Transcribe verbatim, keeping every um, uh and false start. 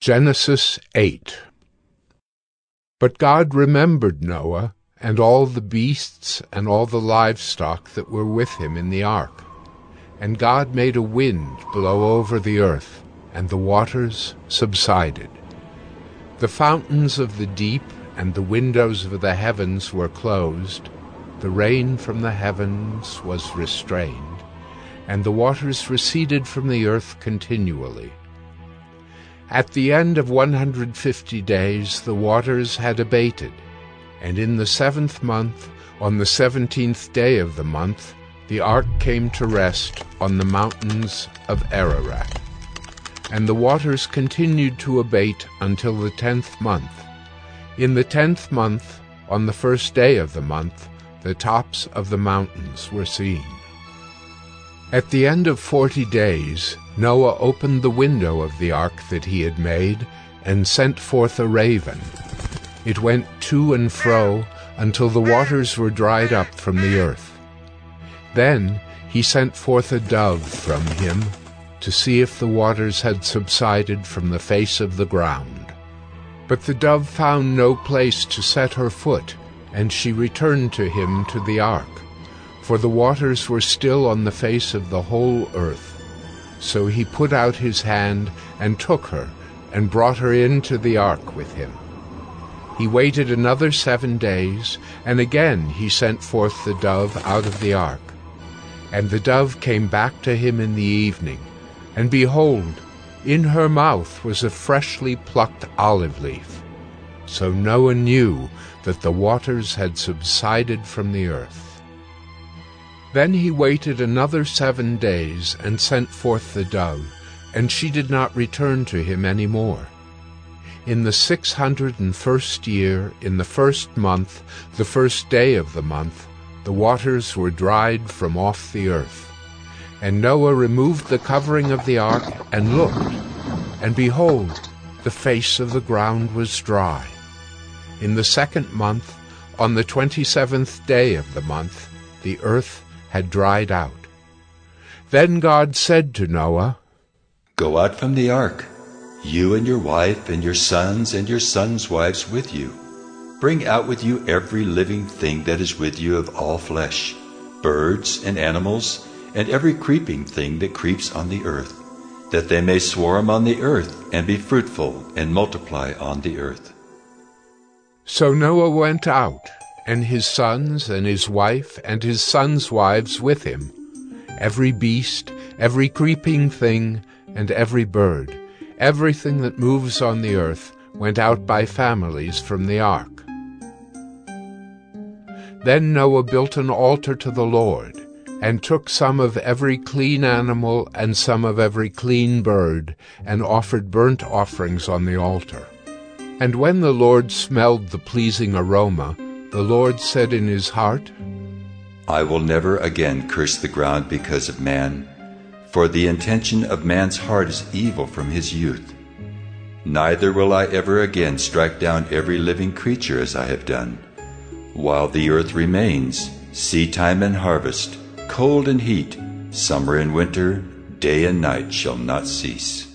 Genesis eight. But God remembered Noah, and all the beasts and all the livestock that were with him in the ark. And God made a wind blow over the earth, and the waters subsided. The fountains of the deep and the windows of the heavens were closed. The rain from the heavens was restrained, and the waters receded from the earth continually. At the end of one hundred fifty days the waters had abated, and in the seventh month, on the seventeenth day of the month, the ark came to rest on the mountains of Ararat. And the waters continued to abate until the tenth month. In the tenth month, on the first day of the month, the tops of the mountains were seen. At the end of forty days, Noah opened the window of the ark that he had made, and sent forth a raven. It went to and fro until the waters were dried up from the earth. Then he sent forth a dove from him, to see if the waters had subsided from the face of the ground. But the dove found no place to set her foot, and she returned to him to the ark, for the waters were still on the face of the whole earth. So he put out his hand and took her, and brought her into the ark with him. He waited another seven days, and again he sent forth the dove out of the ark. And the dove came back to him in the evening, and behold, in her mouth was a freshly plucked olive leaf. So Noah knew that the waters had subsided from the earth. Then he waited another seven days, and sent forth the dove, and she did not return to him any more. In the six hundred and first year, in the first month, the first day of the month, the waters were dried from off the earth. And Noah removed the covering of the ark, and looked, and behold, the face of the ground was dry. In the second month, on the twenty-seventh day of the month, the earth had dried out. Then God said to Noah, "Go out from the ark, you and your wife and your sons and your sons' wives with you. Bring out with you every living thing that is with you of all flesh, birds and animals, and every creeping thing that creeps on the earth, that they may swarm on the earth and be fruitful and multiply on the earth." So Noah went out, and his sons and his wife and his sons' wives with him, every beast, every creeping thing, and every bird, everything that moves on the earth, went out by families from the ark. Then Noah built an altar to the Lord, and took some of every clean animal and some of every clean bird, and offered burnt offerings on the altar. And when the Lord smelled the pleasing aroma, the Lord said in his heart, "I will never again curse the ground because of man, for the intention of man's heart is evil from his youth. Neither will I ever again strike down every living creature as I have done. While the earth remains, seedtime and harvest, cold and heat, summer and winter, day and night shall not cease."